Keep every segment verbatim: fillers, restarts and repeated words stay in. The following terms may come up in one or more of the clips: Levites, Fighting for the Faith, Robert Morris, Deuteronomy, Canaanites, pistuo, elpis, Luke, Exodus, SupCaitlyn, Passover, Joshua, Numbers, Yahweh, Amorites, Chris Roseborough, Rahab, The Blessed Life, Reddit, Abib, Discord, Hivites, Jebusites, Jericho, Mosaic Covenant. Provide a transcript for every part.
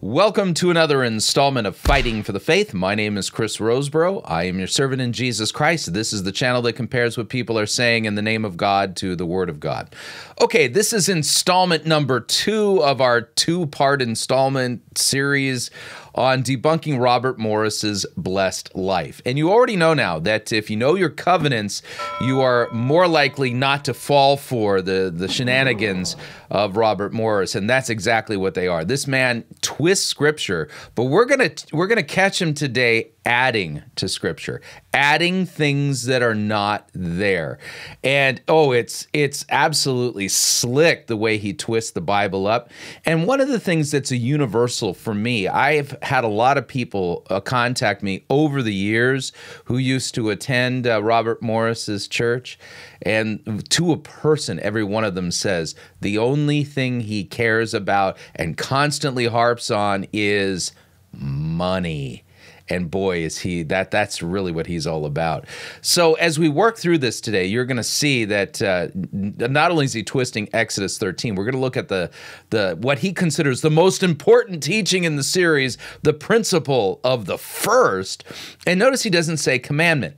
Welcome to another installment of Fighting for the Faith. My name is Chris Roseborough. I am your servant in Jesus Christ. This is the channel that compares what people are saying in the name of God to the Word of God. Okay, this is installment number two of our two-part installment series on debunking Robert Morris's blessed life. And you already know now that if you know your covenants, you are more likely not to fall for the, the shenanigans of Robert Morris, and that's exactly what they are. This man twists Scripture, but we're gonna we're gonna catch him today adding to Scripture, adding things that are not there. And oh, it's it's absolutely slick the way he twists the Bible up. And one of the things that's a universal for me, I've had a lot of people uh, contact me over the years who used to attend uh, Robert Morris's church, and to a person, every one of them says, the only thing he cares about and constantly harps on is money. And boy, is he, that that's really what he's all about. So as we work through this today, you're going to see that uh, not only is he twisting Exodus thirteen, we're going to look at the, the what he considers the most important teaching in the series, the principle of the first. And notice he doesn't say commandment.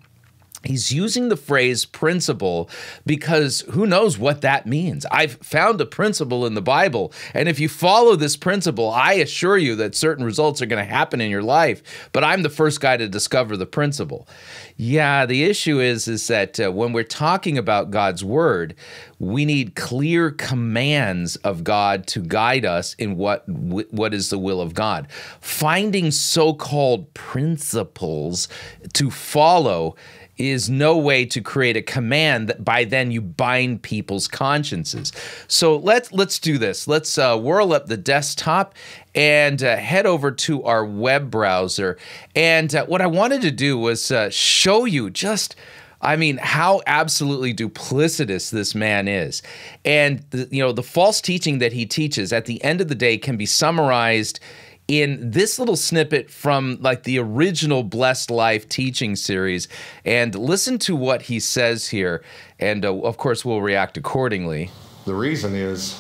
He's using the phrase principle because who knows what that means. I've found a principle in the Bible, and if you follow this principle, I assure you that certain results are going to happen in your life, but I'm the first guy to discover the principle. Yeah, the issue is, is that uh, when we're talking about God's Word, we need clear commands of God to guide us in what, what is the will of God. Finding so-called principles to follow is no way to create a command that by then you bind people's consciences. So let's let's do this. Let's uh, whirl up the desktop and uh, head over to our web browser. And uh, what I wanted to do was uh, show you just, I mean, how absolutely duplicitous this man is. And the, you know, the false teaching that he teaches at the end of the day can be summarized in this little snippet from like the original Blessed Life teaching series. And listen to what he says here, and uh, of course we'll react accordingly. The reason is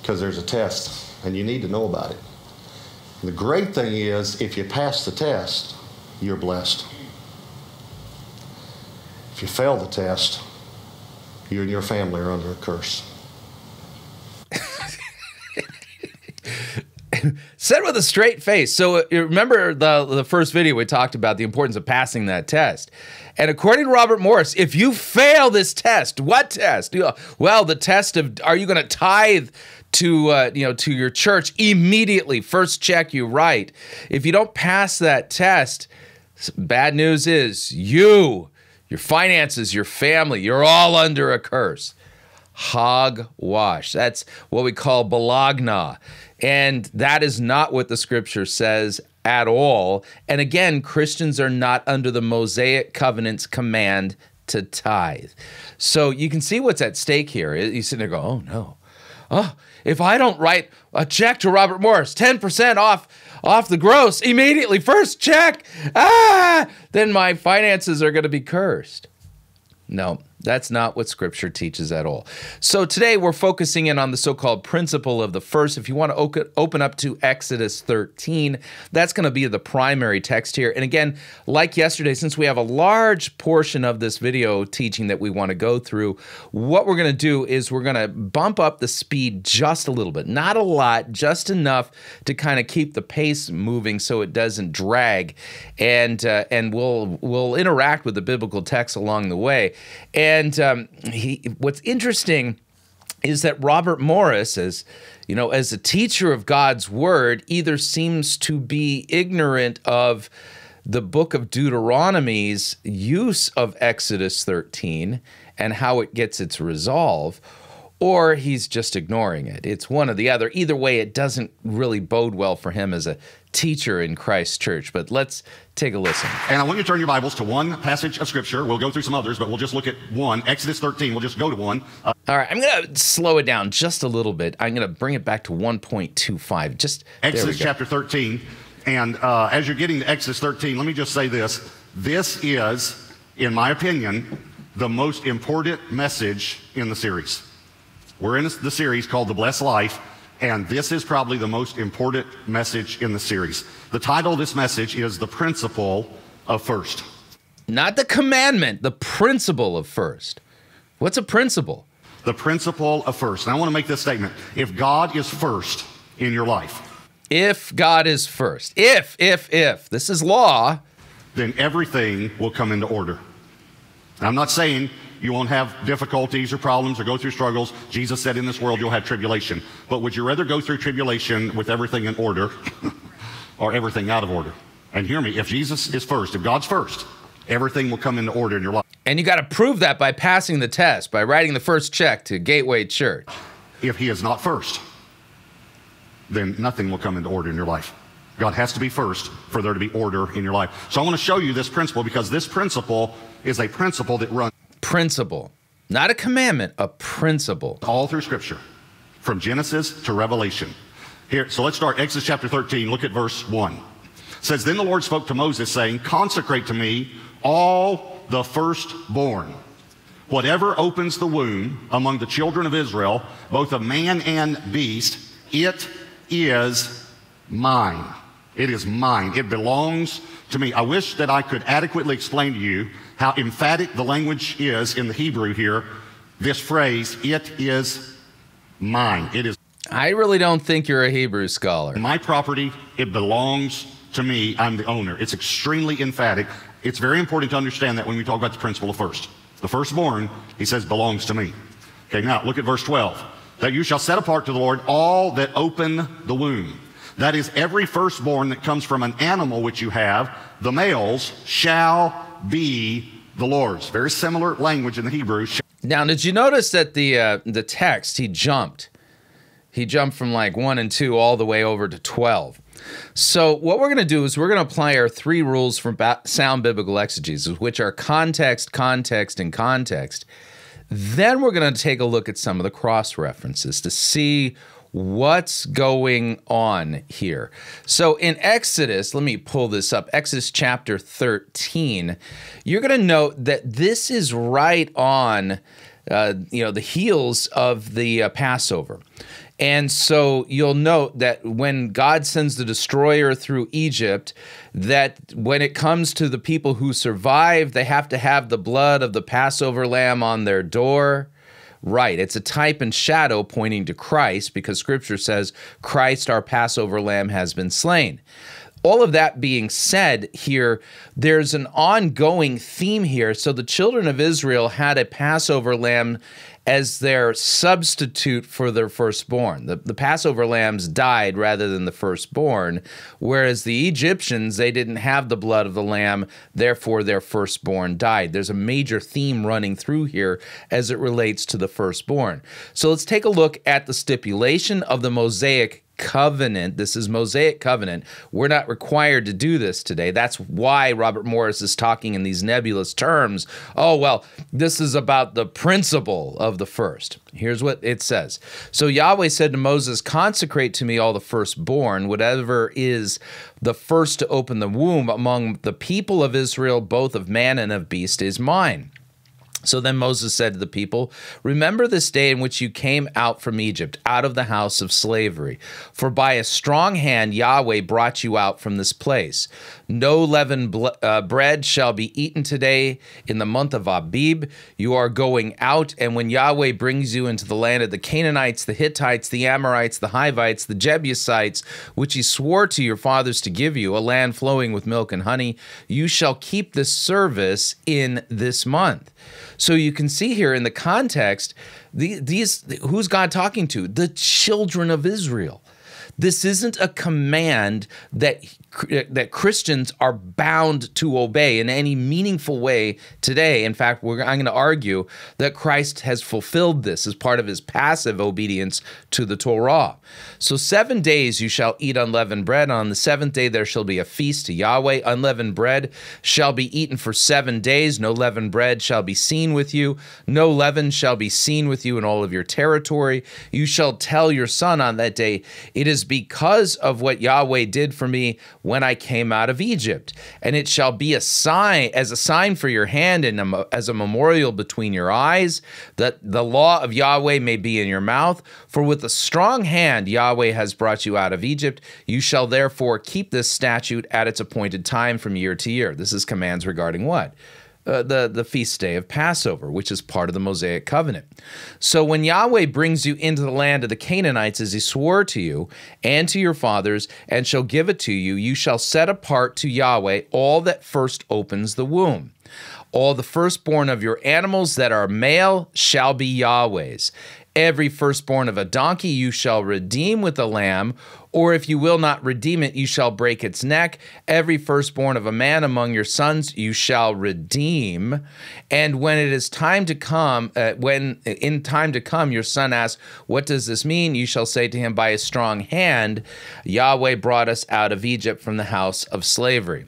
because there's a test, and you need to know about it. The great thing is, if you pass the test, you're blessed. If you fail the test, you and your family are under a curse. Said with a straight face. So remember the, the first video we talked about the importance of passing that test. And according to Robert Morris, if you fail this test, what test? Well, the test of, are you going to tithe to uh, you know, to your church immediately? First check you write. If you don't pass that test, bad news is you, your finances, your family, you're all under a curse. Hogwash. That's what we call balagna. And that is not what the Scripture says at all. And again, Christians are not under the Mosaic Covenant's command to tithe. So you can see what's at stake here. You sit there and go, oh no. Oh, if I don't write a check to Robert Morris, ten percent off off the gross immediately, first check, ah, then my finances are going to be cursed. No. That's not what Scripture teaches at all. So today we're focusing in on the so-called principle of the first. If you want to open up to Exodus thirteen, that's going to be the primary text here. And again, like yesterday, since we have a large portion of this video teaching that we want to go through, what we're going to do is we're going to bump up the speed just a little bit. Not a lot, just enough to kind of keep the pace moving so it doesn't drag. And uh, and we'll, we'll interact with the biblical text along the way. And And um, he, what's interesting is that Robert Morris, as you know, as a teacher of God's Word, either seems to be ignorant of the book of Deuteronomy's use of Exodus thirteen and how it gets its resolve, or he's just ignoring it. It's one or the other. Either way, it doesn't really bode well for him as a teacher in Christ's church. But let's take a listen. And I want you to turn your Bibles to one passage of Scripture. We'll go through some others, but we'll just look at one. Exodus thirteen, we'll just go to one. Uh, All right, I'm going to slow it down just a little bit. I'm going to bring it back to one point two five. Just Exodus chapter thirteen. And uh, as you're getting to Exodus thirteen, let me just say this. This is, in my opinion, the most important message in the series. We're in the series called The Blessed Life, and this is probably the most important message in the series. The title of this message is The Principle of First. Not the commandment, the principle of first. What's a principle? The principle of first. And I want to make this statement. If God is first in your life. If God is first. If, if, if. This is law. Then everything will come into order. And I'm not saying you won't have difficulties or problems or go through struggles. Jesus said in this world you'll have tribulation. But would you rather go through tribulation with everything in order or everything out of order? And hear me, if Jesus is first, if God's first, everything will come into order in your life. And you got to prove that by passing the test, by writing the first check to Gateway Church. If he is not first, then nothing will come into order in your life. God has to be first for there to be order in your life. So I want to show you this principle, because this principle is a principle that runs. Principle, not a commandment, a principle. All through Scripture, from Genesis to Revelation. Here, so let's start Exodus chapter thirteen, look at verse one. It says, then the Lord spoke to Moses, saying, consecrate to me all the firstborn, whatever opens the womb among the children of Israel, both of man and beast, it is mine. It is mine. It belongs to me. I wish that I could adequately explain to you how emphatic the language is in the Hebrew here. This phrase, it is mine. It is. I really don't think you're a Hebrew scholar. My property, it belongs to me. I'm the owner. It's extremely emphatic. It's very important to understand that when we talk about the principle of first. The firstborn, he says, belongs to me. Okay, now look at verse twelve. That you shall set apart to the Lord all that open the womb. That is, every firstborn that comes from an animal which you have, the males shall be the Lord's. Very similar language in the Hebrew. Now, did you notice that the uh, the text, he jumped. He jumped from like one and two all the way over to twelve. So what we're going to do is we're going to apply our three rules from sound biblical exegesis, which are context, context, and context. Then we're going to take a look at some of the cross-references to see what's going on here. So in Exodus, let me pull this up, Exodus chapter thirteen, you're going to note that this is right on uh, you know, the heels of the uh, Passover. And so you'll note that when God sends the destroyer through Egypt, that when it comes to the people who survive, they have to have the blood of the Passover lamb on their door. Right, it's a type and shadow pointing to Christ, because Scripture says, Christ, our Passover lamb, has been slain. All of that being said here, there's an ongoing theme here. So the children of Israel had a Passover lamb as their substitute for their firstborn. The, the Passover lambs died rather than the firstborn, whereas the Egyptians, they didn't have the blood of the lamb, therefore their firstborn died. There's a major theme running through here as it relates to the firstborn. So let's take a look at the stipulation of the Mosaic Covenant. This is Mosaic Covenant. We're not required to do this today. That's why Robert Morris is talking in these nebulous terms. Oh, well, this is about the principle of the first. Here's what it says. So Yahweh said to Moses, consecrate to me all the firstborn, whatever is the first to open the womb among the people of Israel, both of man and of beast, is mine. So then Moses said to the people, remember this day in which you came out from Egypt, out of the house of slavery. For by a strong hand Yahweh brought you out from this place. No leavened uh, bread shall be eaten today in the month of Abib. You are going out, and when Yahweh brings you into the land of the Canaanites, the Hittites, the Amorites, the Hivites, the Jebusites, which he swore to your fathers to give you, a land flowing with milk and honey, you shall keep this service in this month. So you can see here in the context, the, these who's God talking to? The children of Israel. This isn't a command that, that Christians are bound to obey in any meaningful way today. In fact, we're, I'm going to argue that Christ has fulfilled this as part of his passive obedience to the Torah. So seven days you shall eat unleavened bread. On the seventh day there shall be a feast to Yahweh. Unleavened bread shall be eaten for seven days. No leavened bread shall be seen with you. No leaven shall be seen with you in all of your territory. You shall tell your son on that day, it is is because of what Yahweh did for me when I came out of Egypt. And it shall be a sign, as a sign for your hand and a, as a memorial between your eyes, that the law of Yahweh may be in your mouth. For with a strong hand Yahweh has brought you out of Egypt. You shall therefore keep this statute at its appointed time from year to year. This is commands regarding what? Uh, the, the feast day of Passover, which is part of the Mosaic Covenant. So when Yahweh brings you into the land of the Canaanites, as he swore to you and to your fathers, and shall give it to you, you shall set apart to Yahweh all that first opens the womb. All the firstborn of your animals that are male shall be Yahweh's. Every firstborn of a donkey you shall redeem with a lamb, or if you will not redeem it, you shall break its neck. Every firstborn of a man among your sons you shall redeem. And when it is time to come, uh, when in time to come your son asks, what does this mean? You shall say to him, by a strong hand, Yahweh brought us out of Egypt from the house of slavery.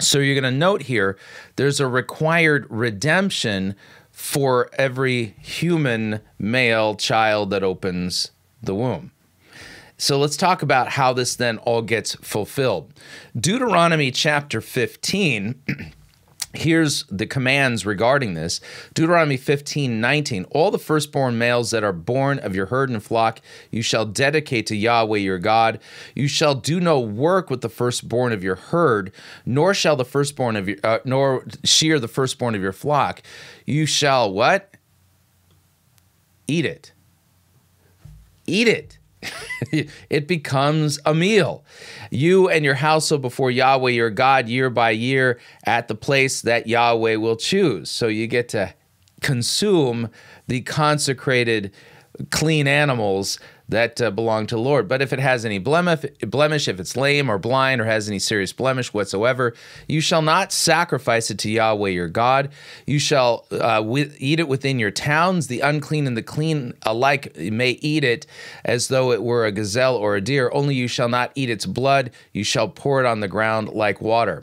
So you're going to note here, there's a required redemption for every human male child that opens the womb. So let's talk about how this then all gets fulfilled. Deuteronomy chapter fifteen, here's the commands regarding this. Deuteronomy fifteen nineteen, all the firstborn males that are born of your herd and flock, you shall dedicate to Yahweh your God. You shall do no work with the firstborn of your herd, nor shall the firstborn of your, uh, nor shear the firstborn of your flock. You shall what? Eat it. Eat it. It becomes a meal. You and your household before Yahweh your God year by year at the place that Yahweh will choose. So you get to consume the consecrated clean animals that uh, belong to the Lord. But if it has any blemish, if it's lame or blind or has any serious blemish whatsoever, you shall not sacrifice it to Yahweh your God. You shall uh, eat it within your towns. The unclean and the clean alike may eat it as though it were a gazelle or a deer. Only you shall not eat its blood. You shall pour it on the ground like water.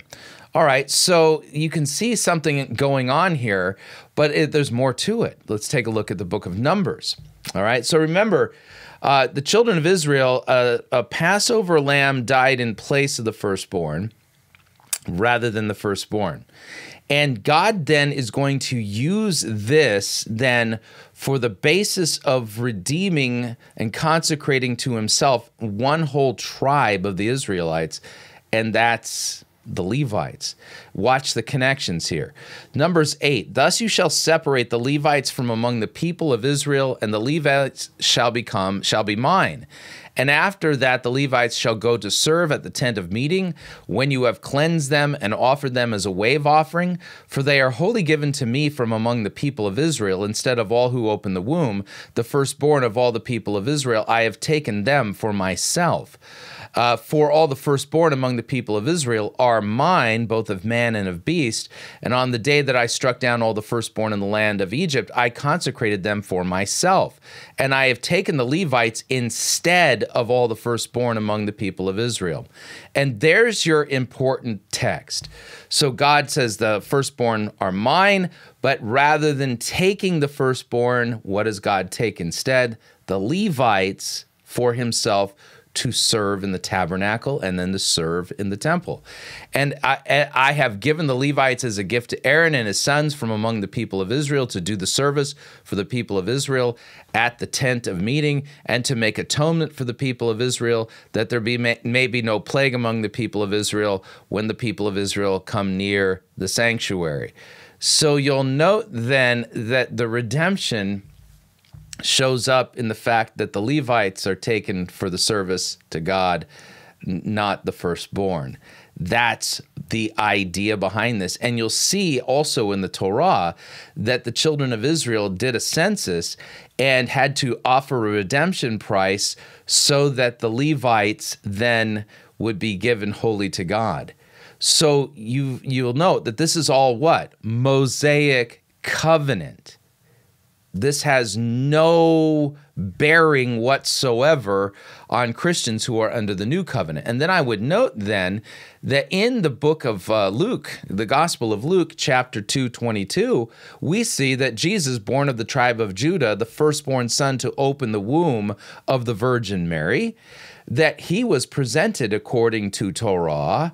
All right, so you can see something going on here, but it, there's more to it. Let's take a look at the book of Numbers. All right, so remember, Uh, the children of Israel, uh, a Passover lamb died in place of the firstborn rather than the firstborn. And God then is going to use this then for the basis of redeeming and consecrating to himself one whole tribe of the Israelites, and that's the Levites. Watch the connections here. Numbers eight, thus you shall separate the Levites from among the people of Israel, and the Levites shall become, shall be mine. And after that, the Levites shall go to serve at the tent of meeting when you have cleansed them and offered them as a wave offering, for they are wholly given to me from among the people of Israel. Instead of all who open the womb, the firstborn of all the people of Israel, I have taken them for myself. Uh, for all the firstborn among the people of Israel are mine, both of man and of beast. And on the day that I struck down all the firstborn in the land of Egypt, I consecrated them for myself. And I have taken the Levites instead of all the firstborn among the people of Israel. And there's your important text. So God says the firstborn are mine, but rather than taking the firstborn, what does God take instead? The Levites for himself to serve in the tabernacle and then to serve in the temple. And I, I have given the Levites as a gift to Aaron and his sons from among the people of Israel to do the service for the people of Israel at the tent of meeting and to make atonement for the people of Israel, that there be may, may be no plague among the people of Israel when the people of Israel come near the sanctuary. So you'll note then that the redemption shows up in the fact that the Levites are taken for the service to God, not the firstborn. That's the idea behind this. And you'll see also in the Torah that the children of Israel did a census and had to offer a redemption price so that the Levites then would be given wholly to God. So you, you'll note that this is all what? Mosaic covenant. This has no bearing whatsoever on Christians who are under the new covenant. And then I would note then that in the book of uh, Luke, the Gospel of Luke, chapter two twenty-two, we see that Jesus, born of the tribe of Judah, the firstborn son to open the womb of the Virgin Mary, that he was presented according to Torah.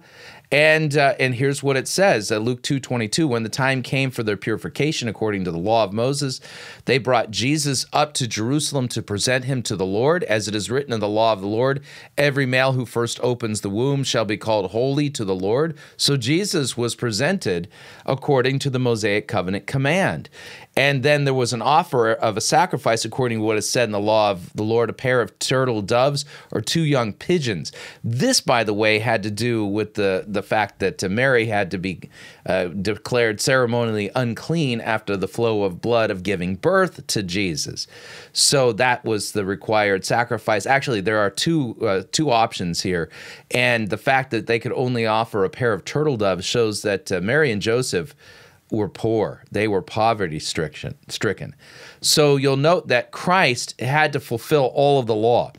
And, uh, and here's what it says, uh, Luke two twenty-two, when the time came for their purification according to the law of Moses, they brought Jesus up to Jerusalem to present him to the Lord. As it is written in the law of the Lord, every male who first opens the womb shall be called holy to the Lord. So Jesus was presented according to the Mosaic Covenant command. And then there was an offer of a sacrifice according to what is said in the law of the Lord, a pair of turtle doves or two young pigeons. This, by the way, had to do with the, the fact that Mary had to be uh, declared ceremonially unclean after the flow of blood of giving birth to Jesus. So that was the required sacrifice. Actually, there are two, uh, two options here. And the fact that they could only offer a pair of turtle doves shows that uh, Mary and Joseph were poor. They were poverty stricken. So you'll note that Christ had to fulfill all of the law.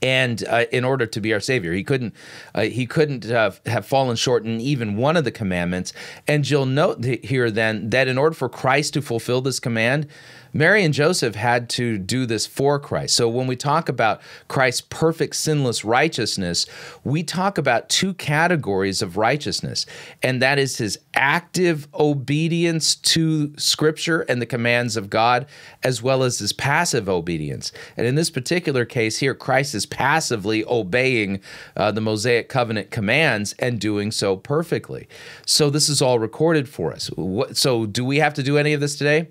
And uh, in order to be our Savior, he couldn't uh, he couldn't uh, have fallen short in even one of the commandments. And you'll note here then that in order for Christ to fulfill this command, Mary and Joseph had to do this for Christ. So when we talk about Christ's perfect, sinless righteousness, we talk about two categories of righteousness, and that is his active obedience to Scripture and the commands of God, as well as his passive obedience. And in this particular case here, Christ is passively obeying uh, the Mosaic Covenant commands and doing so perfectly. So this is all recorded for us. What, so do we have to do any of this today?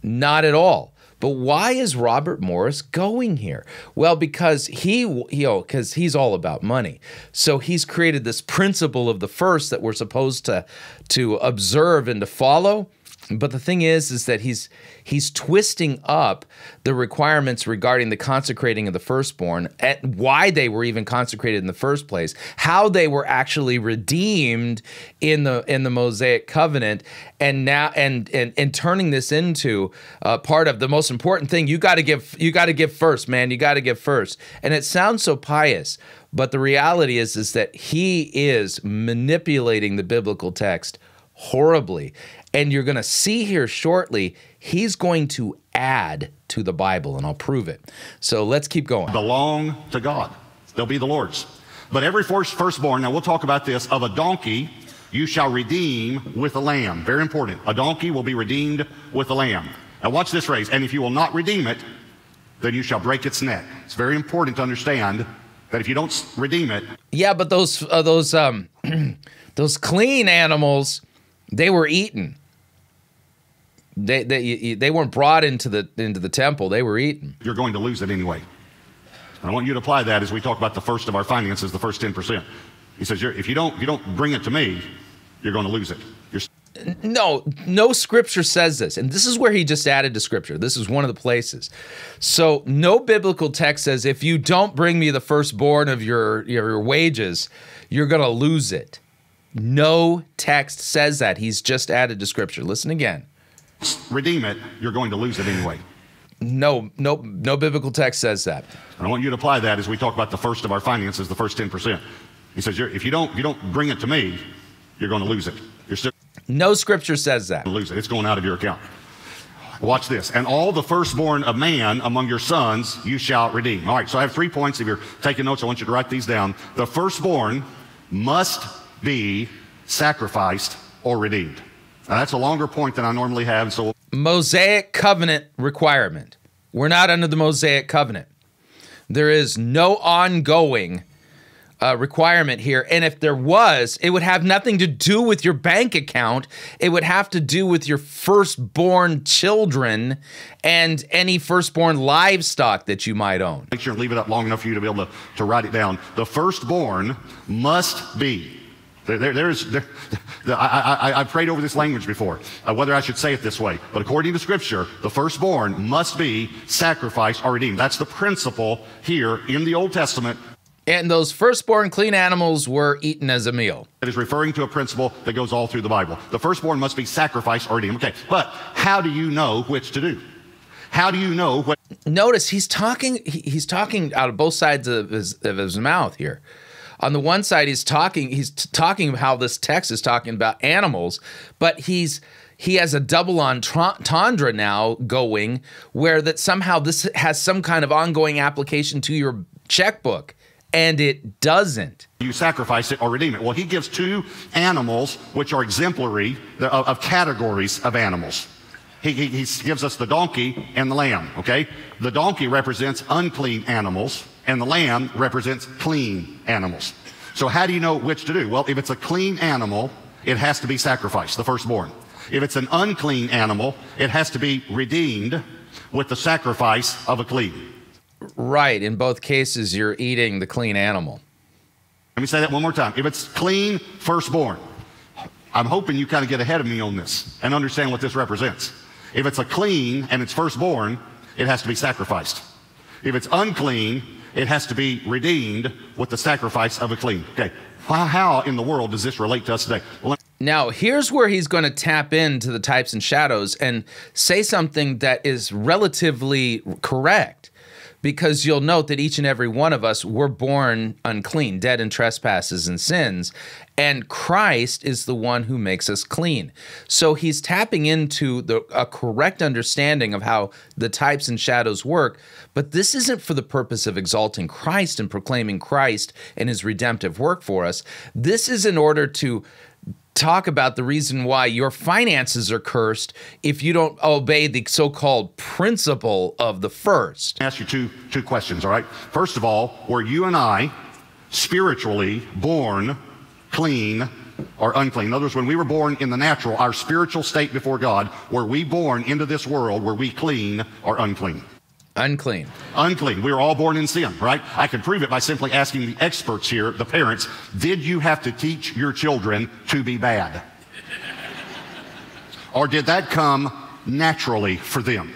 Not at all. But why is Robert Morris going here? Well, because he, you know, because he's all about money. So he's created this principle of the first that we're supposed to to observe and to follow. But the thing is, is that he's he's twisting up the requirements regarding the consecrating of the firstborn, and why they were even consecrated in the first place, how they were actually redeemed in the in the Mosaic Covenant, and now and and and turning this into uh, part of the most important thing. You got to give. You got to give first, man. You got to give first. And it sounds so pious, but the reality is, is that he is manipulating the biblical text horribly. And you're going to see here shortly, he's going to add to the Bible, and I'll prove it. So let's keep going. Belong to God. They'll be the Lord's. But every firstborn, now we'll talk about this, of a donkey you shall redeem with a lamb. Very important. A donkey will be redeemed with a lamb. Now watch this phrase. And if you will not redeem it, then you shall break its neck. It's very important to understand that if you don't redeem it. Yeah, but those, uh, those, um, those clean animals, they were eaten. They, they, they weren't brought into the, into the temple. They were eaten. You're going to lose it anyway. And I want you to apply that as we talk about the first of our finances, the first ten percent. He says, you're, if you don't, if you don't bring it to me, you're going to lose it. You're... No, no scripture says this. And this is where he just added to scripture. This is one of the places. So no biblical text says, if you don't bring me the firstborn of your, your, your wages, you're going to lose it. No text says that. He's just added to scripture. Listen again. Redeem it, you're going to lose it anyway. No, no, no biblical text says that. And I want you to apply that as we talk about the first of our finances, the first ten percent. He says, you're, if you don't, if you don't bring it to me, you're going to lose it. You're still no scripture says that. Lose it. It's going out of your account. Watch this. And all the firstborn of man among your sons you shall redeem. All right. So I have three points. If you're taking notes, I want you to write these down. The firstborn must be sacrificed or redeemed. Now, that's a longer point than I normally have. So Mosaic Covenant requirement. We're not under the Mosaic Covenant. There is no ongoing uh, requirement here. And if there was, it would have nothing to do with your bank account. It would have to do with your firstborn children and any firstborn livestock that you might own. Make sure and leave it up long enough for you to be able to, to write it down. The firstborn must be. There, there, there is, there, I, I, I prayed over this language before, uh, whether I should say it this way. But according to Scripture, the firstborn must be sacrificed or redeemed. That's the principle here in the Old Testament. And those firstborn clean animals were eaten as a meal. It is referring to a principle that goes all through the Bible. The firstborn must be sacrificed or redeemed. Okay, but how do you know which to do? How do you know what? Notice he's talking, he's talking out of both sides of his, of his mouth here. On the one side, he's talking. He's talking how this text is talking about animals, but he's he has a double entendre now going, where that somehow this has some kind of ongoing application to your checkbook and it doesn't. You sacrifice it or redeem it. Well, he gives two animals which are exemplary of, of categories of animals. He, he, he gives us the donkey and the lamb, okay? The donkey represents unclean animals, and the lamb represents clean animals. So how do you know which to do? Well, if it's a clean animal, it has to be sacrificed, the firstborn. If it's an unclean animal, it has to be redeemed with the sacrifice of a clean. Right. In both cases, you're eating the clean animal. Let me say that one more time. If it's clean, firstborn. I'm hoping you kind of get ahead of me on this and understand what this represents. If it's a clean and it's firstborn, it has to be sacrificed. If it's unclean, it has to be redeemed with the sacrifice of a clean. Okay. How in the world does this relate to us today? Well, now, here's where he's going to tap into the types and shadows and say something that is relatively correct, because you'll note that each and every one of us were born unclean, dead in trespasses and sins, and Christ is the one who makes us clean. So he's tapping into the, a correct understanding of how the types and shadows work, but this isn't for the purpose of exalting Christ and proclaiming Christ and his redemptive work for us. This is in order to talk about the reason why your finances are cursed if you don't obey the so-called principle of the first. I ask you two, two questions, all right? First of all, were you and I spiritually born clean or unclean? In other words, when we were born in the natural, our spiritual state before God, were we born into this world, were we clean or unclean? Unclean. Unclean. We were all born in sin, right? I can prove it by simply asking the experts here, the parents, did you have to teach your children to be bad? Or did that come naturally for them?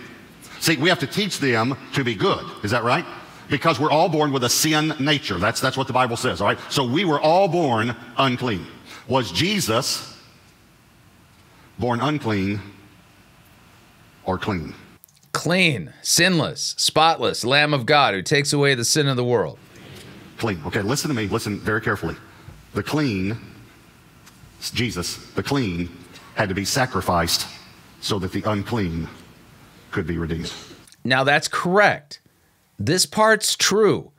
See, we have to teach them to be good. Is that right? Because we're all born with a sin nature. That's, that's what the Bible says, all right? So we were all born unclean. Was Jesus born unclean or clean? Clean, sinless, spotless, Lamb of God who takes away the sin of the world. Clean. Okay, listen to me. Listen very carefully. The clean, Jesus, the clean had to be sacrificed so that the unclean could be redeemed. Now that's correct. This part's true.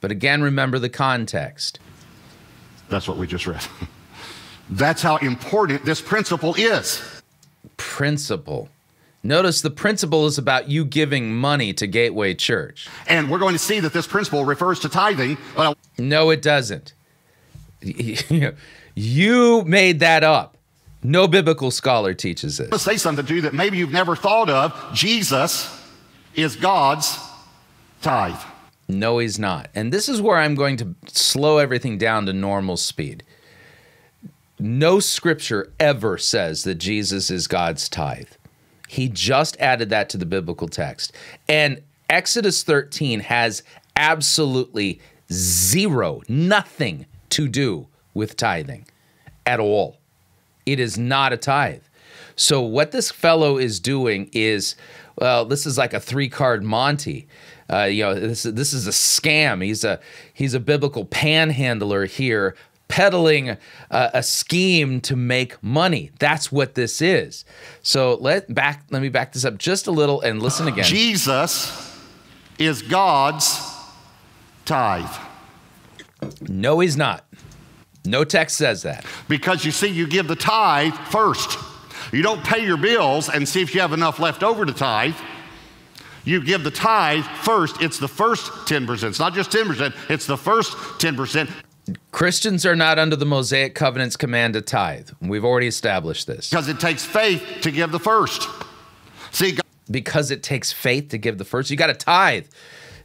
But again, remember the context. That's what we just read. That's how important this principle is. Principle. Notice the principle is about you giving money to Gateway Church. And we're going to see that this principle refers to tithing. But no, it doesn't. You made that up. No biblical scholar teaches this. I'm going to say something to you that maybe you've never thought of. Jesus is God's tithe. No, he's not. And this is where I'm going to slow everything down to normal speed. No scripture ever says that Jesus is God's tithe. He just added that to the biblical text. And Exodus thirteen has absolutely zero, nothing to do with tithing at all. It is not a tithe. So what this fellow is doing is, well, this is like a three-card Monty. Uh, you know, this, this is a scam. He's a, he's a biblical panhandler here, peddling a, a scheme to make money. That's what this is. So let back let me back this up just a little and listen again. Jesus is God's tithe. No, he's not. No text says that. Because you see, you give the tithe first. You don't pay your bills and see if you have enough left over to tithe. You give the tithe first. It's the first ten percent. It's not just ten percent. It's the first ten percent. Christians are not under the Mosaic Covenant's command to tithe. We've already established this. Because it takes faith to give the first. See, God because it takes faith to give the first. You got to tithe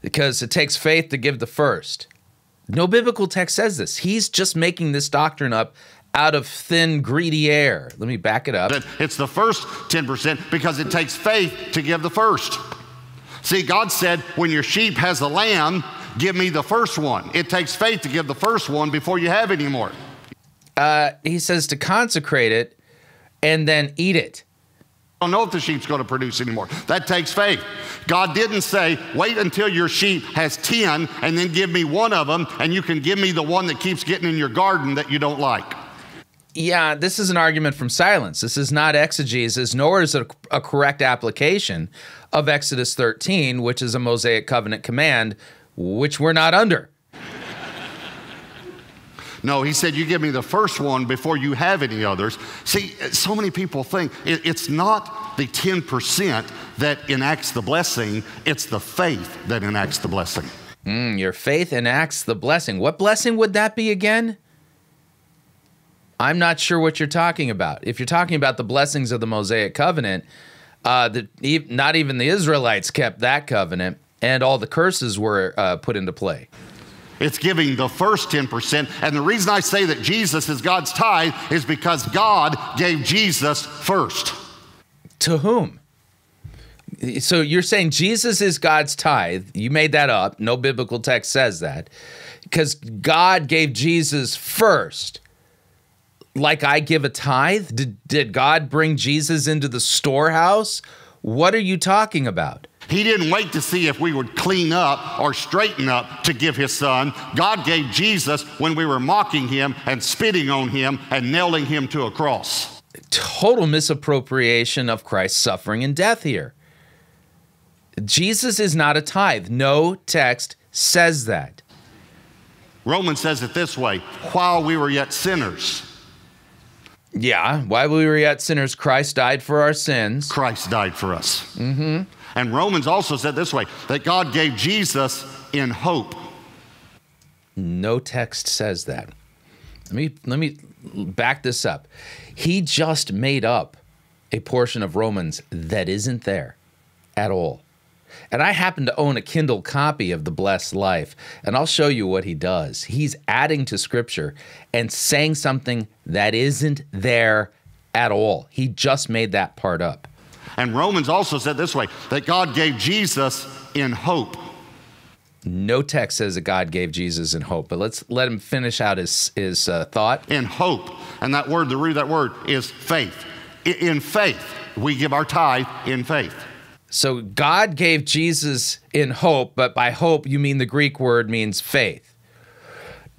because it takes faith to give the first. No biblical text says this. He's just making this doctrine up out of thin, greedy air. Let me back it up. It's the first ten percent because it takes faith to give the first. See, God said, when your sheep has a lamb, give me the first one. It takes faith to give the first one before you have any more. Uh, he says to consecrate it and then eat it. I don't know if the sheep's going to produce anymore. That takes faith. God didn't say, wait until your sheep has ten and then give me one of them, and you can give me the one that keeps getting in your garden that you don't like. Yeah, this is an argument from silence. This is not exegesis, nor is it a correct application of Exodus thirteen, which is a Mosaic covenant command, which we're not under. No, he said, you give me the first one before you have any others. See, so many people think it, it's not the ten percent that enacts the blessing, it's the faith that enacts the blessing. Mm, your faith enacts the blessing. What blessing would that be again? I'm not sure what you're talking about. If you're talking about the blessings of the Mosaic Covenant, uh, the, not even the Israelites kept that covenant, and all the curses were uh, put into play. It's giving the first ten percent. And the reason I say that Jesus is God's tithe is because God gave Jesus first. To whom? So you're saying Jesus is God's tithe. You made that up. No biblical text says that. Because God gave Jesus first. Like I give a tithe? Did, did God bring Jesus into the storehouse? What are you talking about? He didn't wait to see if we would clean up or straighten up to give his son. God gave Jesus when we were mocking him and spitting on him and nailing him to a cross. Total misappropriation of Christ's suffering and death here. Jesus is not a tithe. No text says that. Romans says it this way, while we were yet sinners. Yeah, while we were yet sinners, Christ died for our sins. Christ died for us. Mm-hmm. And Romans also said this way, that God gave Jesus in hope. No text says that. Let me, let me back this up. He just made up a portion of Romans that isn't there at all. And I happen to own a Kindle copy of The Blessed Life, and I'll show you what he does. He's adding to Scripture and saying something that isn't there at all. He just made that part up. And Romans also said this way, that God gave Jesus in hope. No text says that God gave Jesus in hope, but let's let him finish out his, his uh, thought. In hope, and that word, the root of that word is faith. In faith, we give our tithe in faith. So God gave Jesus in hope, but by hope you mean the Greek word means faith.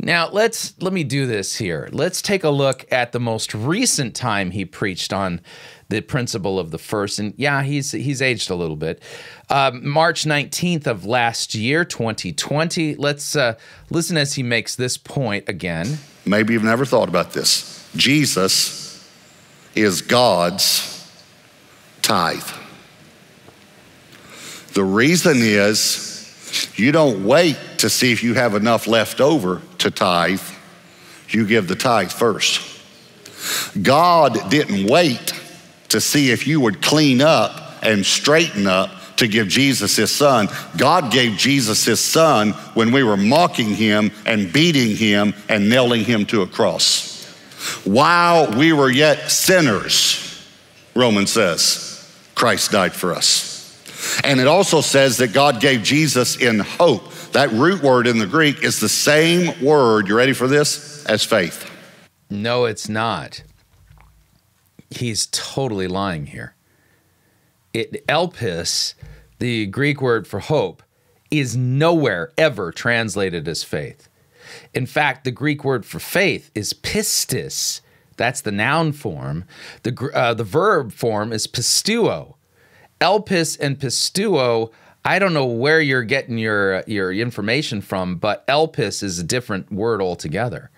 Now, let's let me do this here. Let's take a look at the most recent time he preached on the principle of the first. And yeah, he's he's aged a little bit. Uh, March nineteenth of last year, twenty twenty. Let's uh, listen as he makes this point again. Maybe you've never thought about this. Jesus is God's tithe. The reason is, you don't wait to see if you have enough left over to tithe. You give the tithe first. God didn't wait to see if you would clean up and straighten up to give Jesus his son. God gave Jesus his son when we were mocking him and beating him and nailing him to a cross. While we were yet sinners, Romans says, Christ died for us. And it also says that God gave Jesus in hope. That root word in the Greek is the same word, you ready for this, as faith. No, it's not. He's totally lying here. It, elpis, the Greek word for hope, is nowhere ever translated as faith. In fact, the Greek word for faith is pistis. That's the noun form. The, uh, the verb form is pistuo. Elpis and pistuo, I don't know where you're getting your your information from, but elpis is a different word altogether.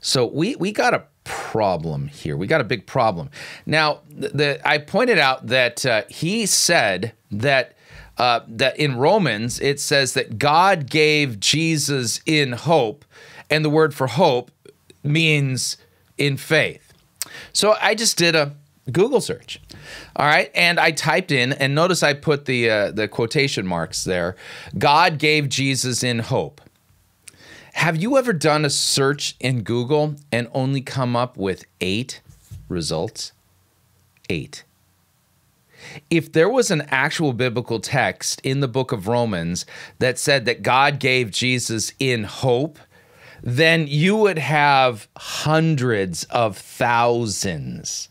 So we we got a problem here. We got a big problem. Now, the, the, I pointed out that uh, he said that uh, that in Romans it says that God gave Jesus in hope, and the word for hope means in faith. So I just did a Google search. All right, and I typed in, and notice I put the uh, the quotation marks there. God gave Jesus in hope. Have you ever done a search in Google and only come up with eight results? Eight. If there was an actual biblical text in the book of Romans that said that God gave Jesus in hope, then you would have hundreds of thousands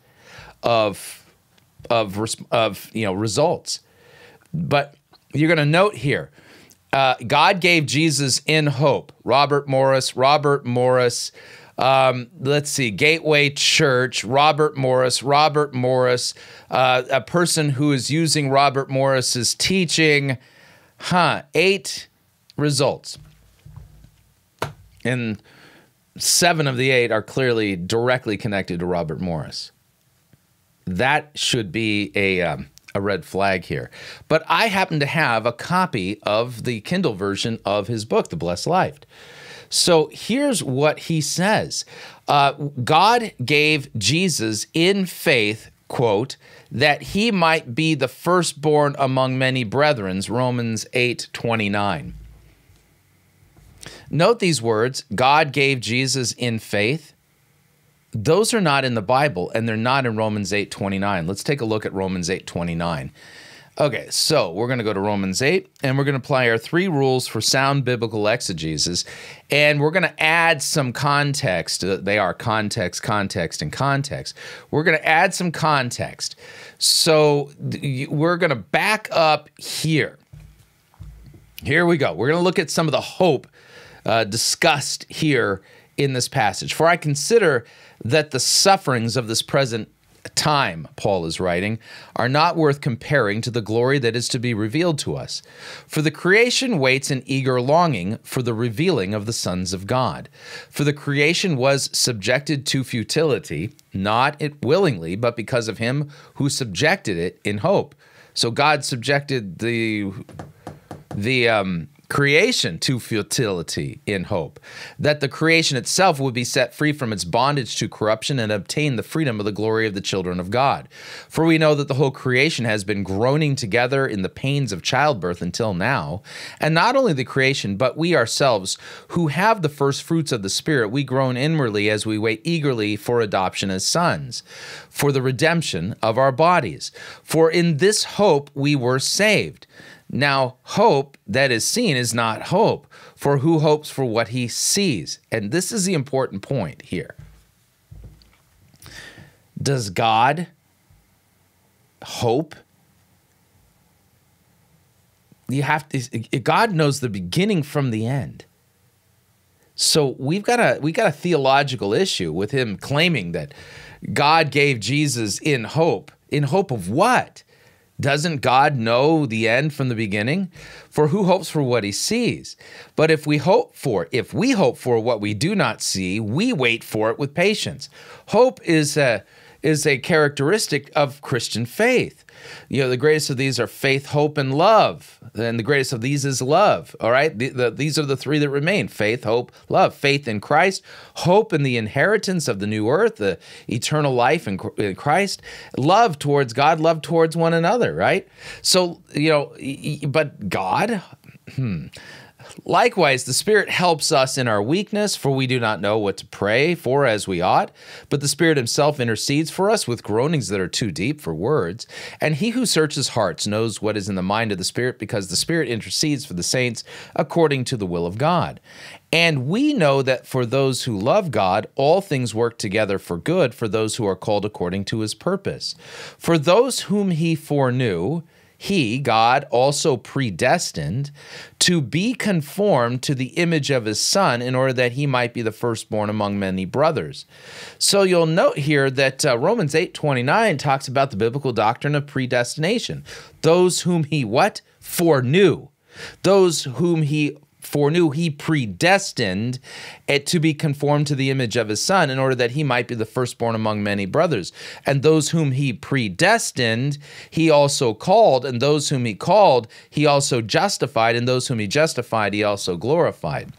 of Of, of you know results. But you're going to note here, uh, God gave Jesus in hope. Robert Morris, Robert Morris, um, let's see, Gateway Church, Robert Morris, Robert Morris, uh, a person who is using Robert Morris's teaching, huh, eight results. And seven of the eight are clearly directly connected to Robert Morris. That should be a um, a red flag here. But I happen to have a copy of the Kindle version of his book, The Blessed Life. So here's what he says. Uh, God gave Jesus in faith, quote, that he might be the firstborn among many brethren, Romans eight twenty-nine. Note these words, God gave Jesus in faith. Those are not in the Bible, and they're not in Romans eight twenty-nine. Let's take a look at Romans eight twenty-nine. Okay, so we're going to go to Romans eight, and we're going to apply our three rules for sound biblical exegesis, and we're going to add some context. They are context, context, and context. We're going to add some context. So we're going to back up here. Here we go. We're going to look at some of the hope uh, discussed here in this passage. For I consider that the sufferings of this present time, Paul is writing, are not worth comparing to the glory that is to be revealed to us. For the creation waits in eager longing for the revealing of the sons of God. For the creation was subjected to futility, not it willingly, but because of him who subjected it in hope. So God subjected the the um creation to futility in hope, that the creation itself would be set free from its bondage to corruption and obtain the freedom of the glory of the children of God. For we know that the whole creation has been groaning together in the pains of childbirth until now, and not only the creation, but we ourselves, who have the first fruits of the Spirit, we groan inwardly as we wait eagerly for adoption as sons, for the redemption of our bodies. For in this hope we were saved. Now, hope that is seen is not hope, for who hopes for what he sees? And this is the important point here. Does God hope? You have to, God knows the beginning from the end. So we've got a we got a theological issue with him claiming that God gave Jesus in hope. In hope of what? Doesn't God know the end from the beginning? For who hopes for what he sees? But if we hope for, if we hope for what we do not see, we wait for it with patience. Hope is a, is a characteristic of Christian faith. You know, the greatest of these are faith, hope, and love. And the greatest of these is love, all right? The, the, these are the three that remain, faith, hope, love. Faith in Christ, hope in the inheritance of the new earth, the eternal life in, in Christ, love towards God, love towards one another, right? So, you know, but God, hmm. Likewise, the Spirit helps us in our weakness, for we do not know what to pray for as we ought. But the Spirit himself intercedes for us with groanings that are too deep for words. And he who searches hearts knows what is in the mind of the Spirit, because the Spirit intercedes for the saints according to the will of God. And we know that for those who love God, all things work together for good, for those who are called according to his purpose. For those whom he foreknew, he, God, also predestined to be conformed to the image of his Son, in order that he might be the firstborn among many brothers. So you'll note here that uh, Romans eight twenty-nine talks about the biblical doctrine of predestination. Those whom he what? Foreknew. Those whom he foreknew, he predestined it to be conformed to the image of his Son, in order that he might be the firstborn among many brothers. And those whom he predestined, he also called, and those whom he called, he also justified, and those whom he justified, he also glorified.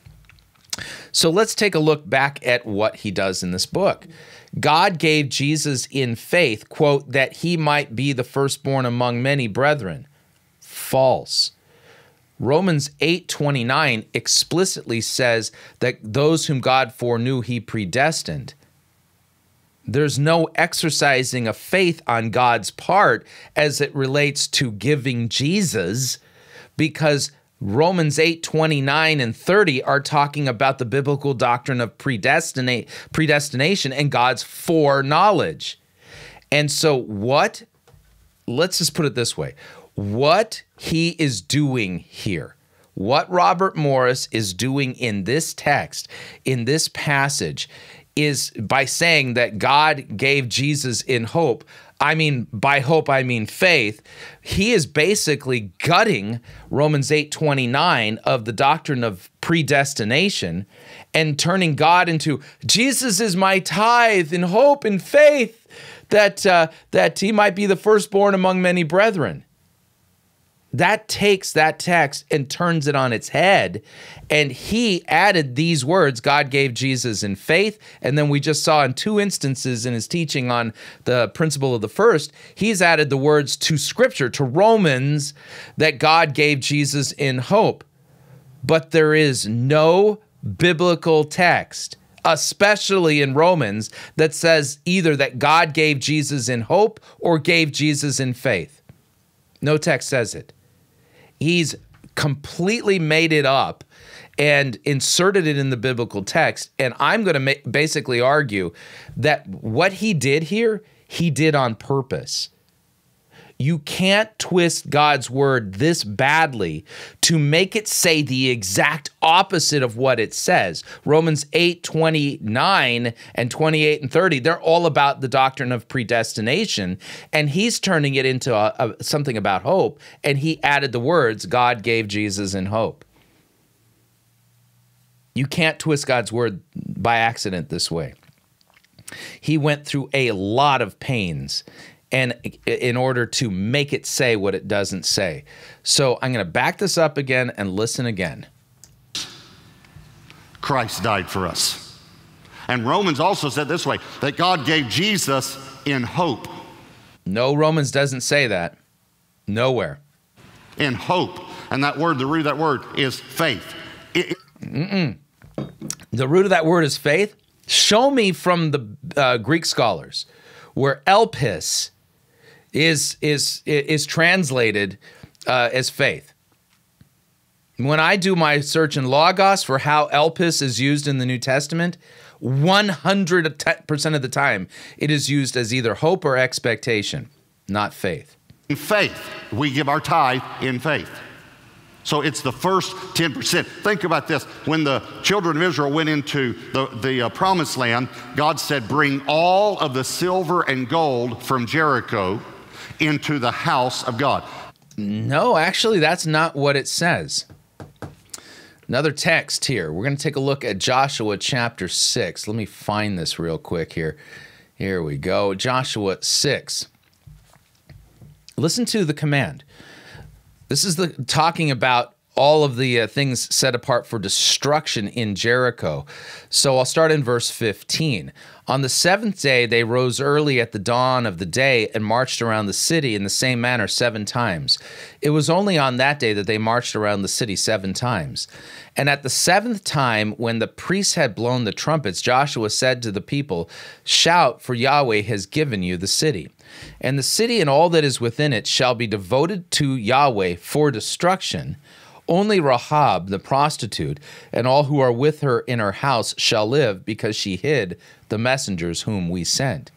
So let's take a look back at what he does in this book. God gave Jesus in faith, quote, that he might be the firstborn among many brethren. False. Romans eight twenty-nine explicitly says that those whom God foreknew, he predestined. There's no exercising of faith on God's part as it relates to giving Jesus, because Romans eight twenty-nine and thirty are talking about the biblical doctrine of predestinate, predestination and God's foreknowledge. And so what? Let's just put it this way. What he is doing here, what Robert Morris is doing in this text, in this passage, is by saying that God gave Jesus in hope, I mean, by hope, I mean faith. He is basically gutting Romans eight twenty-nine of the doctrine of predestination and turning God into, Jesus is my tithe in hope and faith that, uh, that he might be the firstborn among many brethren. That takes that text and turns it on its head. And he added these words, God gave Jesus in faith. And then we just saw in two instances in his teaching on the principle of the first, he's added the words to Scripture, to Romans, that God gave Jesus in hope. But there is no biblical text, especially in Romans, that says either that God gave Jesus in hope or gave Jesus in faith. No text says it. He's completely made it up and inserted it in the biblical text. And I'm going to basically argue that what he did here, he did on purpose. You can't twist God's word this badly to make it say the exact opposite of what it says. Romans eight twenty-nine and twenty-eight and thirty, they're all about the doctrine of predestination, and he's turning it into a, a, something about hope, and he added the words, God gave Jesus in hope. You can't twist God's word by accident this way. He went through a lot of pains and in order to make it say what it doesn't say. So I'm going to back this up again and listen again. Christ died for us. And Romans also said this way, that God gave Jesus in hope. No, Romans doesn't say that. Nowhere. In hope. And that word, the root of that word is faith. It, it Mm-mm. The root of that word is faith? Show me from the uh, Greek scholars where elpis is is is translated uh, as faith. When I do my search in Logos for how elpis is used in the New Testament, one hundred percent of the time it is used as either hope or expectation, not faith. In faith, we give our tithe in faith. So it's the first ten percent. Think about this. When the children of Israel went into the, the uh, promised land, God said, bring all of the silver and gold from Jericho into the house of God. No, actually, that's not what it says. Another text here. We're going to take a look at Joshua chapter six. Let me find this real quick here. Here we go. Joshua six. Listen to the command. This is the talking about all of the uh, things set apart for destruction in Jericho. So I'll start in verse fifteen. On the seventh day, they rose early at the dawn of the day and marched around the city in the same manner seven times. It was only on that day that they marched around the city seven times. And at the seventh time, when the priests had blown the trumpets, Joshua said to the people, shout, for Yahweh has given you the city. And the city and all that is within it shall be devoted to Yahweh for destruction. Only Rahab, the prostitute, and all who are with her in her house shall live, because she hid the messengers whom we sent.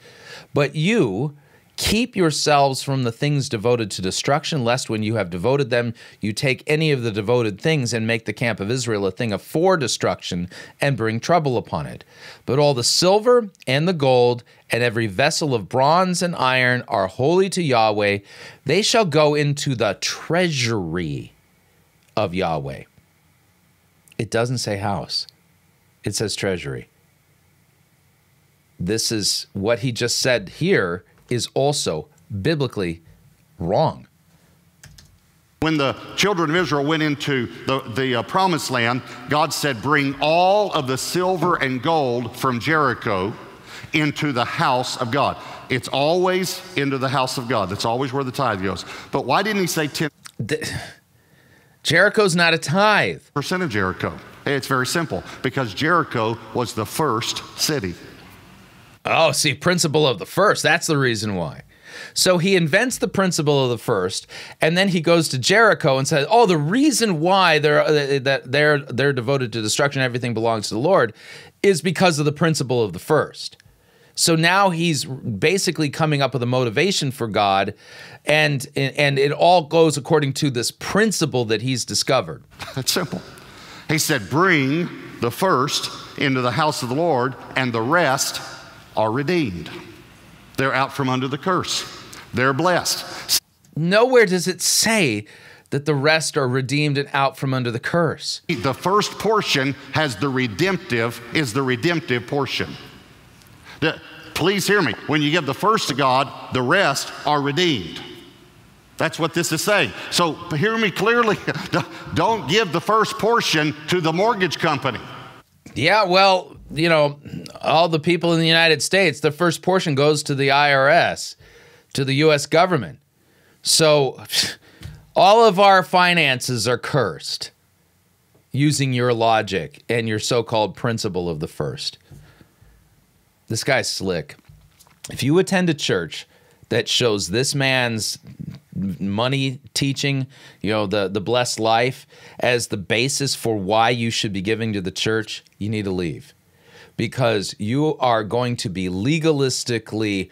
But you keep yourselves from the things devoted to destruction, lest when you have devoted them, you take any of the devoted things and make the camp of Israel a thing of for destruction and bring trouble upon it. But all the silver and the gold and every vessel of bronze and iron are holy to Yahweh. They shall go into the treasury of Yahweh. It doesn't say house. It says treasury. This is what he just said here is also biblically wrong. When the children of Israel went into the, the uh, promised land, God said, bring all of the silver and gold from Jericho into the house of God. It's always into the house of God. That's always where the tithe goes. But why didn't he say ten? The Jericho's not a tithe. Percent of Jericho. It's very simple, because Jericho was the first city. Oh, see, principle of the first. That's the reason why. So he invents the principle of the first, and then he goes to Jericho and says, oh, the reason why they're, that they're, they're devoted to destruction, everything belongs to the Lord, is because of the principle of the first. So now he's basically coming up with a motivation for God, and, and it all goes according to this principle that he's discovered. That's simple. He said, bring the first into the house of the Lord, and the rest are redeemed. They're out from under the curse. They're blessed. Nowhere does it say that the rest are redeemed and out from under the curse. The first portion has the redemptive, is the redemptive portion. The, please hear me. When you give the first to God, the rest are redeemed. That's what this is saying. So hear me clearly. Don't give the first portion to the mortgage company. Yeah, well, you know, all the people in the United States, the first portion goes to the I R S, to the U S government. So all of our finances are cursed using your logic and your so-called principle of the first. This guy's slick. If you attend a church that shows this man's money teaching, you know, the, the blessed life as the basis for why you should be giving to the church, you need to leave. Because you are going to be legalistically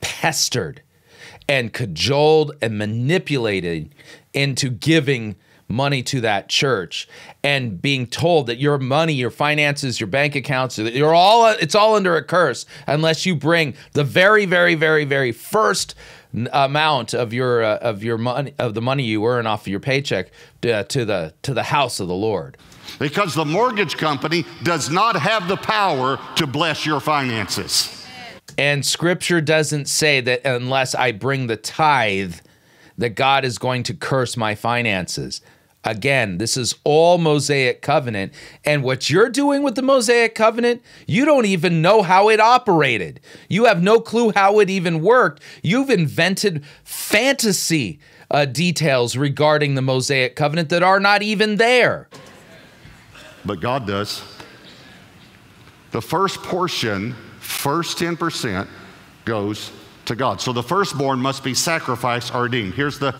pestered and cajoled and manipulated into giving money to that church and being told that your money, your finances, your bank accounts, you're all, it's all under a curse unless you bring the very, very, very, very first amount of your uh, of your money, of the money you earn off of your paycheck to, to the to the house of the Lord. Because the mortgage company does not have the power to bless your finances. And Scripture doesn't say that unless I bring the tithe, that God is going to curse my finances. Again, this is all Mosaic Covenant. And what you're doing with the Mosaic Covenant, you don't even know how it operated. You have no clue how it even worked. You've invented fantasy uh, details regarding the Mosaic Covenant that are not even there. But God does. The first portion, first ten percent, goes to God. So the firstborn must be sacrificed or redeemed. Here's the...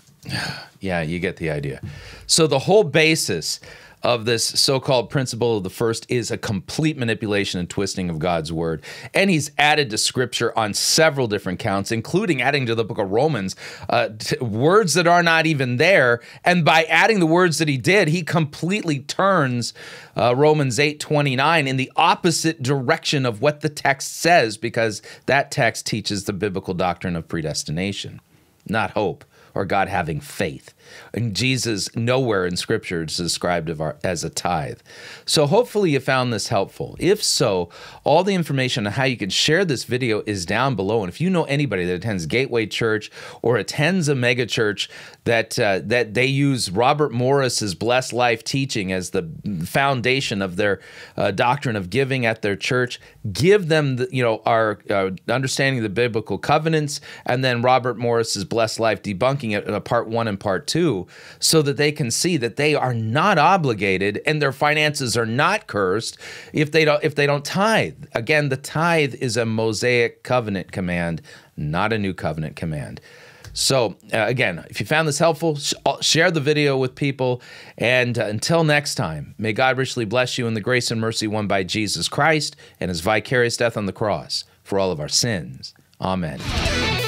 Yeah, you get the idea. So the whole basis of this so-called principle of the first is a complete manipulation and twisting of God's word. And he's added to Scripture on several different counts, including adding to the book of Romans uh, words that are not even there. And by adding the words that he did, he completely turns uh, Romans eight twenty-nine in the opposite direction of what the text says, because that text teaches the biblical doctrine of predestination, not hope, or God having faith. And Jesus, nowhere in Scripture, is described as a tithe. So hopefully you found this helpful. If so, all the information on how you can share this video is down below. And if you know anybody that attends Gateway Church or attends a mega church that, uh, that they use Robert Morris's blessed life teaching as the foundation of their uh, doctrine of giving at their church, give them the, you know, our uh, understanding of the biblical covenants and then Robert Morris's blessed life, debunking it in a part one and part two, so that they can see that they are not obligated and their finances are not cursed if they don't if they don't tithe. Again, the tithe is a Mosaic covenant command, not a new covenant command. So uh, again, if you found this helpful, sh share the video with people. And uh, until next time, may God richly bless you in the grace and mercy won by Jesus Christ and his vicarious death on the cross for all of our sins. Amen.